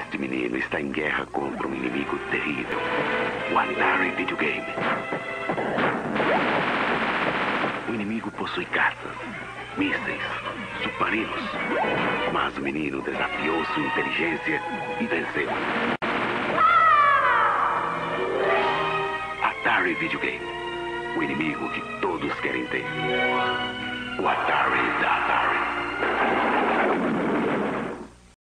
Este menino está em guerra contra um inimigo terrível. O Atari Videogame. O inimigo possui caças, mísseis, submarinos. Mas o menino desafiou sua inteligência e venceu. Atari Videogame. O inimigo que todos querem ter. O Atari da Atari.